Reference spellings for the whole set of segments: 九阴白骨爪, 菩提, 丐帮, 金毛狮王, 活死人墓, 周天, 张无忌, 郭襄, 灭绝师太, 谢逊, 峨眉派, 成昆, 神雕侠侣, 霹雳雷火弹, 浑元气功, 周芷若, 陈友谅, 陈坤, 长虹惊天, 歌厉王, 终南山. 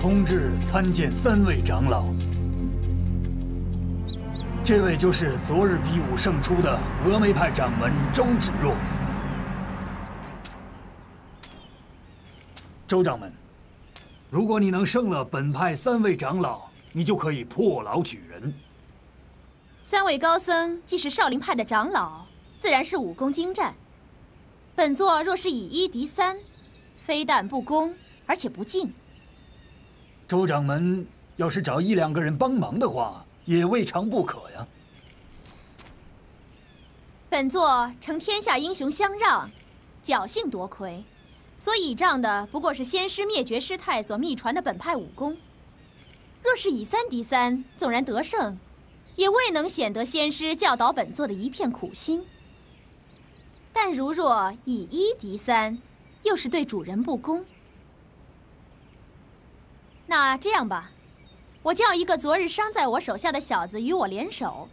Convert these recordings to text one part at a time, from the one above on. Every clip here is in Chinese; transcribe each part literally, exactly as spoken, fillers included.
空至参见三位长老。这位就是昨日比武胜出的峨眉派掌门周芷若。周掌门，如果你能胜了本派三位长老，你就可以破牢取人。三位高僧既是少林派的长老，自然是武功精湛。本座若是以一敌三，非但不恭，而且不敬。 周掌门要是找一两个人帮忙的话，也未尝不可呀。本座承天下英雄相让，侥幸夺魁，所倚仗的不过是先师灭绝师太所秘传的本派武功。若是以三敌三，纵然得胜，也未能显得先师教导本座的一片苦心。但如若以一敌三，又是对主人不公。 那这样吧，我叫一个昨日伤在我手下的小子与我联手。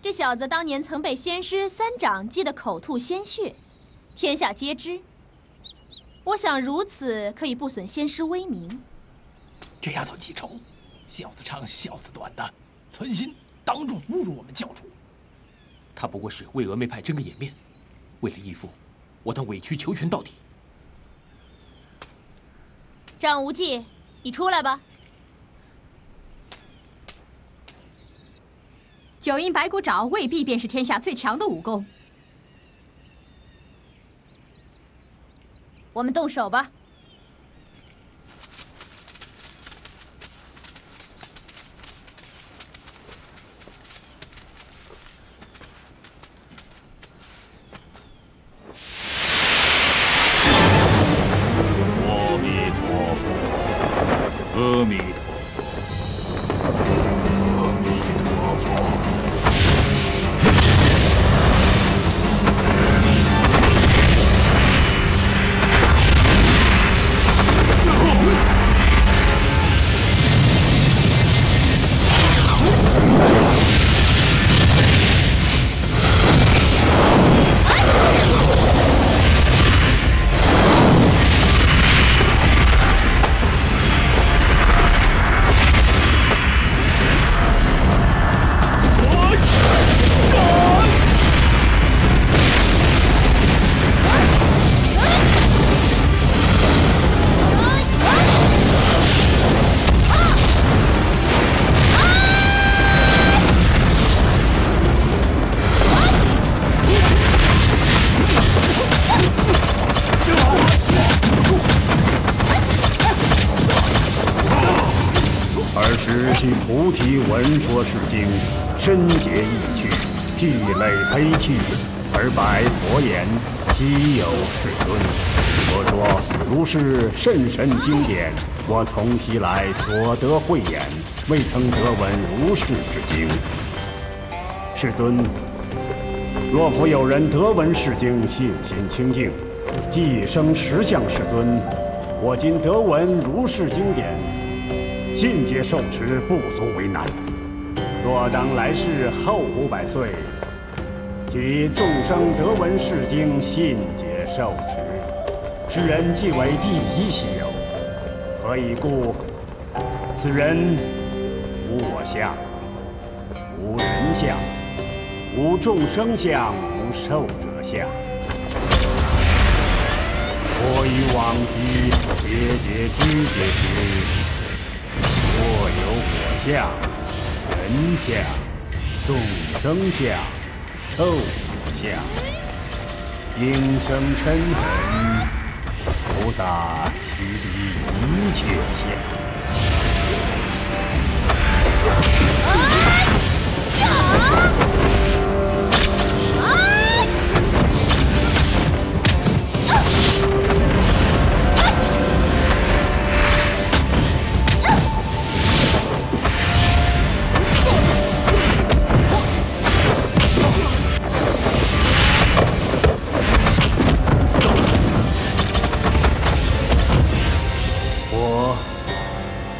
这小子当年曾被仙师三掌击得口吐鲜血，天下皆知。我想如此可以不损仙师威名。这丫头记仇，小子长小子短的，存心当众侮辱我们教主。她不过是为峨眉派争个颜面，为了义父，我当委曲求全到底。张无忌。 你出来吧。九阴白骨爪未必便是天下最强的武功。我们动手吧。阿弥陀佛。 阿弥陀佛，阿弥陀佛。 菩提闻说是经，深结意趣，涕泪悲泣，而白佛言：稀有世尊。佛说如是甚深经典，我从昔来所得慧眼，未曾得闻如是之经。世尊，若复有人得闻是经，信心清净，即生实相。世尊，我今得闻如是经典。 信皆受持，不足为难。若当来世后五百岁，其众生得闻是经，信皆受持，是人即为第一稀有。何以故？此人无我相，无人相，无众生相，无寿者相。我于往昔结结知结知。 或有我相、人相、众生相、寿者相，应生嗔恨。菩萨须离一切相。啊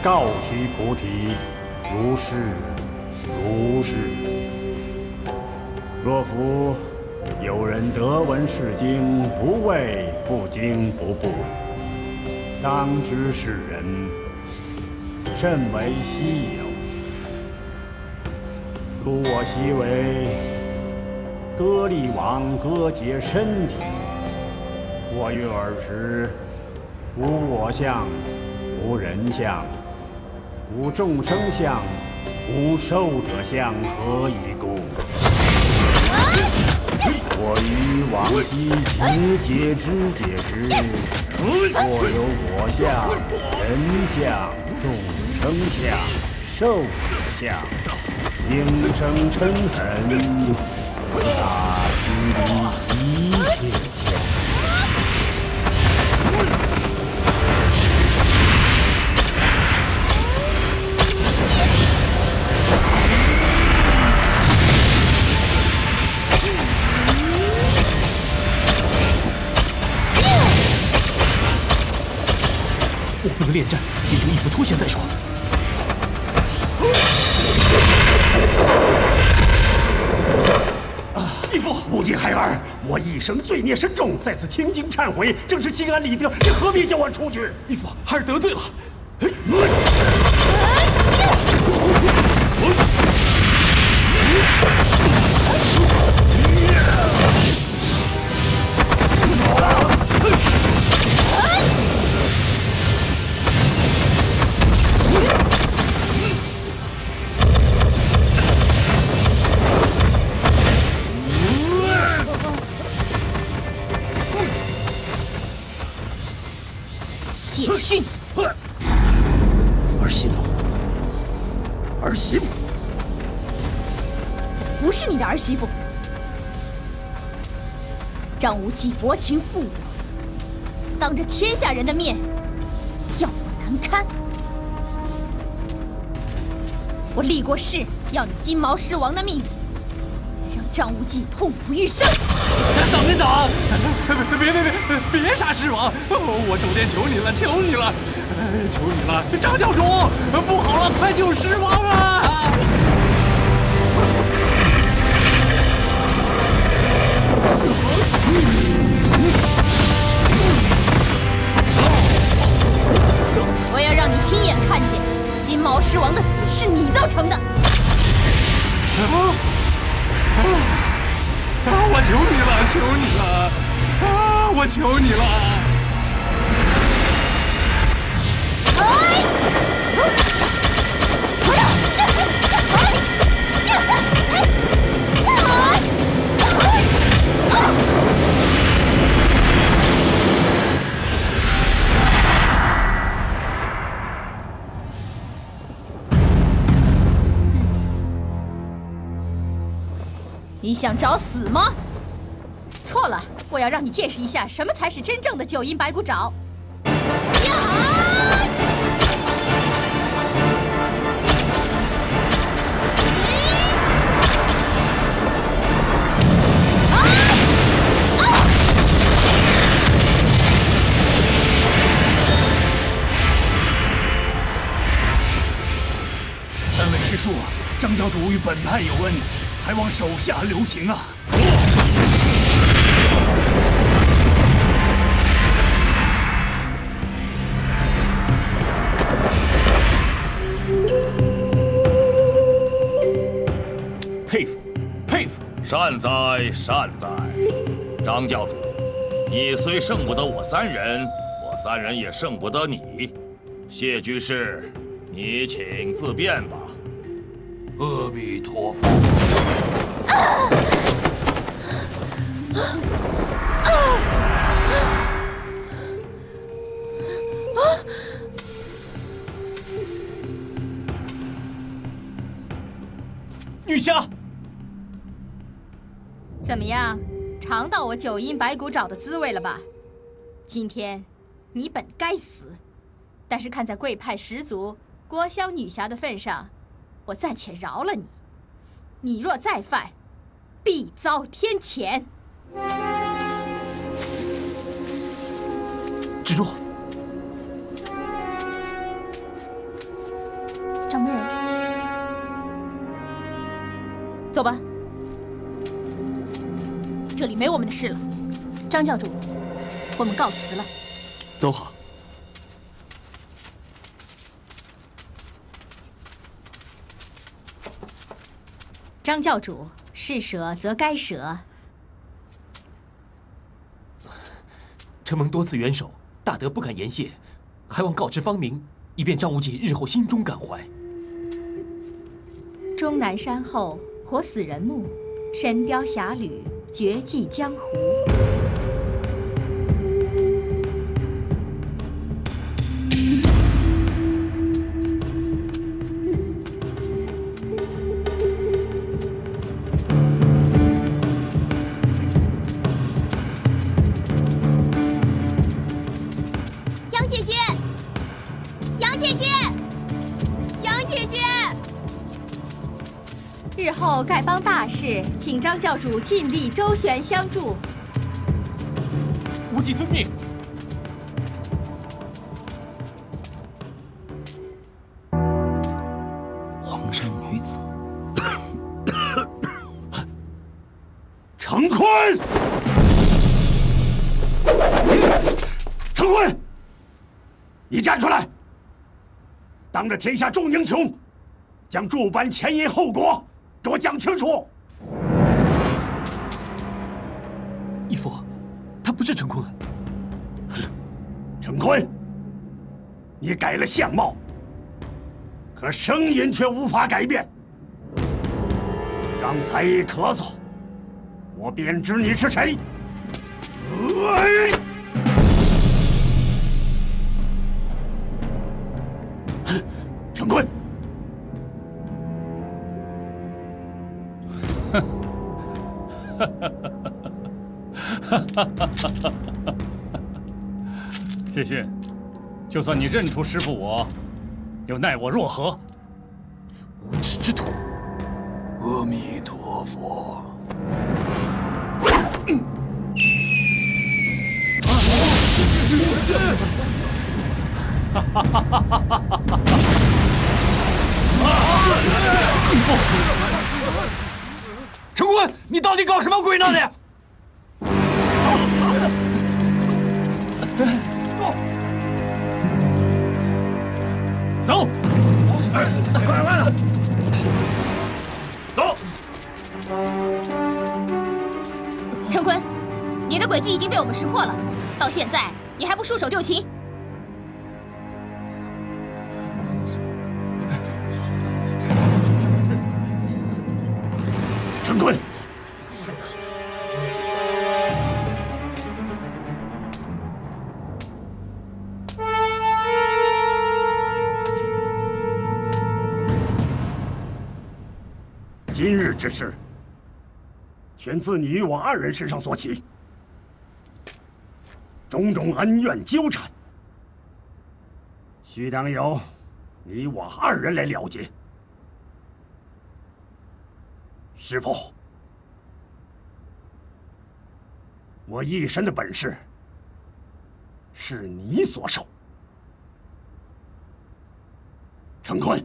告须菩提，如是，如是。若夫有人得闻是经，不畏不惊不怖，当知是人甚为稀有。如我昔为歌厉王割截身体，我于尔时无我相，无人相，无众生相，无寿者相，何以故？我于往昔持节之解时，我有我相、人相、众生相、寿者相，应生嗔恨，菩萨须离一切相。我不能恋战，先求一夫脱险再说。 义父，无忌孩儿，我一生罪孽深重，在此听经忏悔，正是心安理得。你何必叫我出去？义父，孩儿得罪了。解训，儿媳妇，儿媳妇，不是你的儿媳妇。张无忌薄情负我，当着天下人的面，要我难堪。我立过誓，要你金毛狮王的命，让张无忌痛不欲生。 等一等，别别别别别杀狮王！我周天求你了，求你了，求你了！张教主，不好了，快救狮王啊！我要让你亲眼看见，金毛狮王的死是你造成的！啊啊 啊！我求你了，求你了！啊！我求你了！你想找死吗？错了，我要让你见识一下什么才是真正的九阴白骨爪。 张教主与本派有恩，还望手下留情啊！佩服，佩服！善哉，善哉！张教主，你虽胜不得我三人，我三人也胜不得你。谢居士，你请自便吧。 阿弥陀佛！女侠，怎么样，尝到我九阴白骨爪的滋味了吧？今天你本该死，但是看在贵派十足、郭襄女侠的份上。 我暂且饶了你，你若再犯，必遭天谴。止住！掌门人，走吧，这里没我们的事了。张教主，我们告辞了。走好。张教主，是舍则该舍。承蒙多次援手，大德不敢言谢，还望告知芳名，以便张无忌日后心中感怀。终南山后，活死人墓，神雕侠侣，绝迹江湖。 丐帮大事，请张教主尽力周旋相助。无忌遵命。黄山女子，成昆，成昆，你站出来，当着天下众英雄，将诸般前因后果。 给我讲清楚！义父，他不是陈坤。陈坤，你改了相貌，可声音却无法改变。刚才一咳嗽，我便知你是谁。陈坤。 谢逊，就算你认出师父我，又奈我若何？无耻之徒！阿弥陀佛！哈哈哈哈哈哈！陈坤，你到底搞什么鬼呢？你！ 走，哎，快快的，走。陈坤，你的诡计已经被我们识破了，到现在你还不束手就擒？陈坤。 今日之事，全自你与我二人身上所起，种种恩怨纠缠，须当由你我二人来了结。师父，我一身的本事是你所授，成坤，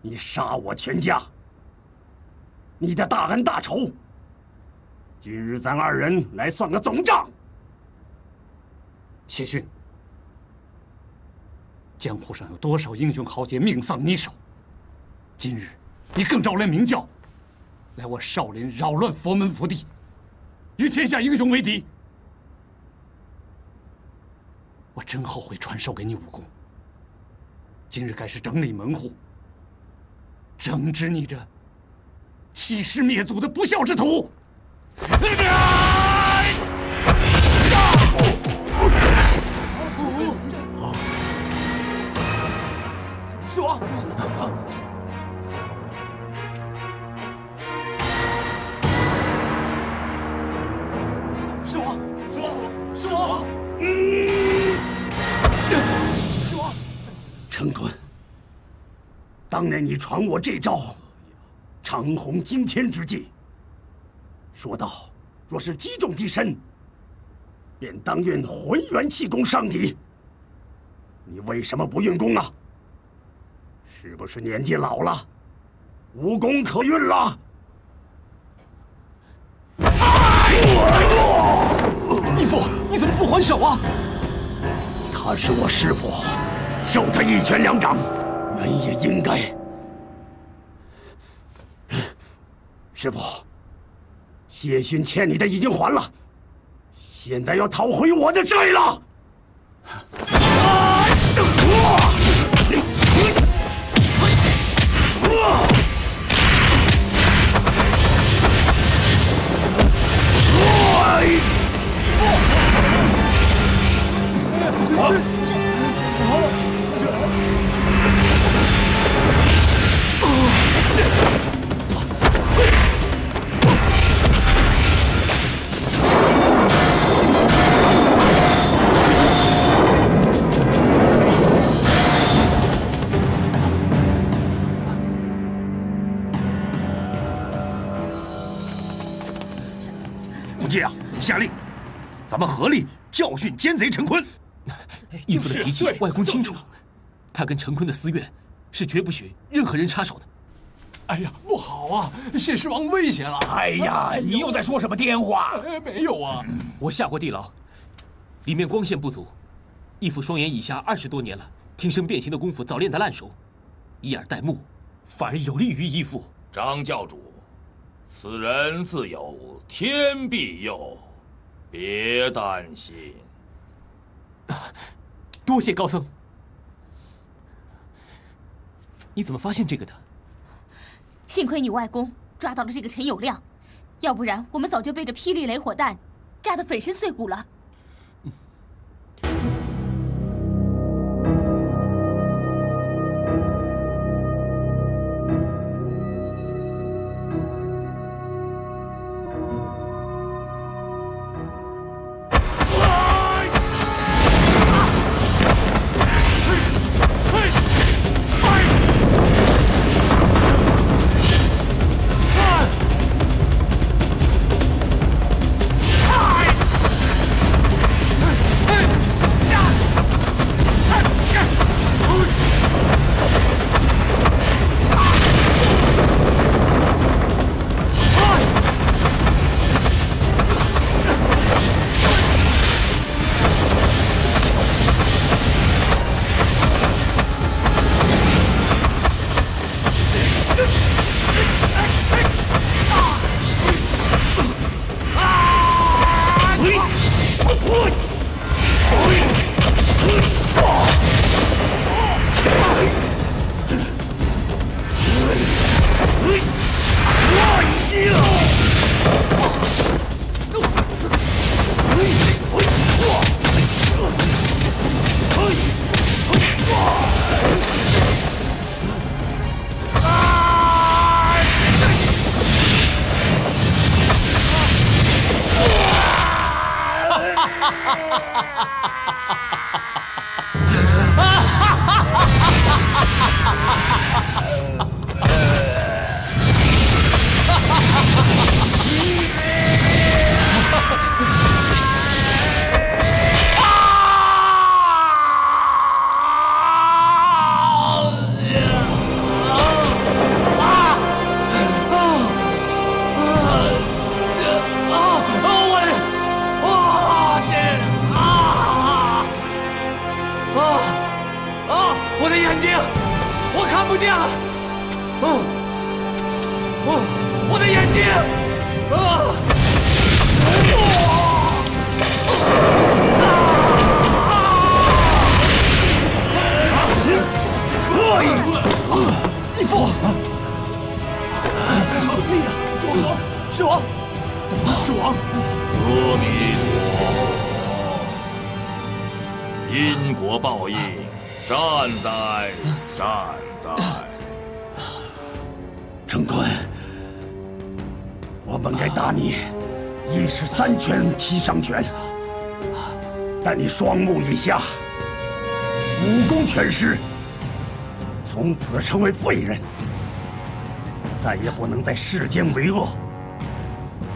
你杀我全家。 你的大恩大仇，今日咱二人来算个总账。谢逊，江湖上有多少英雄豪杰命丧你手？今日你更招来明教，来我少林扰乱佛门福地，与天下英雄为敌。我真后悔传授给你武功。今日该是整理门户，整治你这。 欺师灭祖的不孝之徒！是我。是我，是我，是我，是我。陈坤，当年你传我这招。 长虹惊天之计，说道：“若是击中敌身，便当运浑元气功伤敌。你为什么不运功啊？是不是年纪老了，无功可运了？”义父，你怎么不还手啊？他是我师父，受他一拳两掌，原也应该。 哎师傅，谢逊欠你的已经还了，现在要讨回我的债了。啊！ 下令，咱们合力教训奸贼陈坤。义父的脾气，外公清楚，他跟陈坤的私怨是绝不许任何人插手的。哎呀，不好啊！谢师王危险了！哎呀，你又在说什么癫话？哎，没有啊，我下过地牢，里面光线不足，义父双眼以下二十多年了，听声辨形的功夫早练得烂熟，以耳代目，反而有利于义父。张教主，此人自有天庇佑。 别担心，多谢高僧。你怎么发现这个的？幸亏你外公抓到了这个陈友谅，要不然我们早就被这霹雳雷火弹炸得粉身碎骨了。嗯、上拳，但你双目以下，武功全失，从此成为废人，再也不能在世间为恶。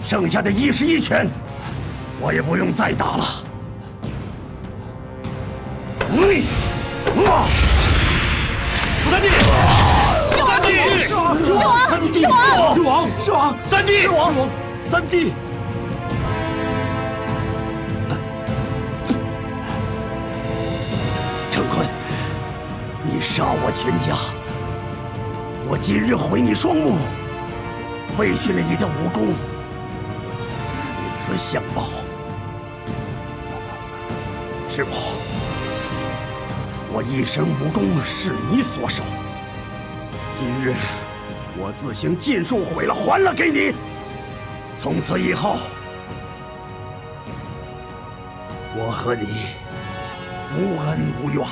剩下的一十一拳，我也不用再打了。你，我，三弟，三弟，是王，是王，是王，是王，三弟，是王，三弟。 杀我全家，我今日毁你双目，委屈了你的武功，以此相报。师父，我一身武功是你所授，今日我自行尽数毁了，还了给你。从此以后，我和你无恩无怨，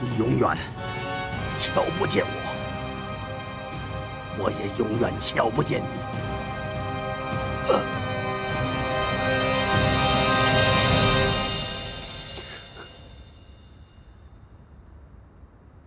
你永远瞧不见我。 我也永远瞧不见你。